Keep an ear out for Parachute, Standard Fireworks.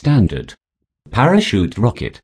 standard parachute rocket.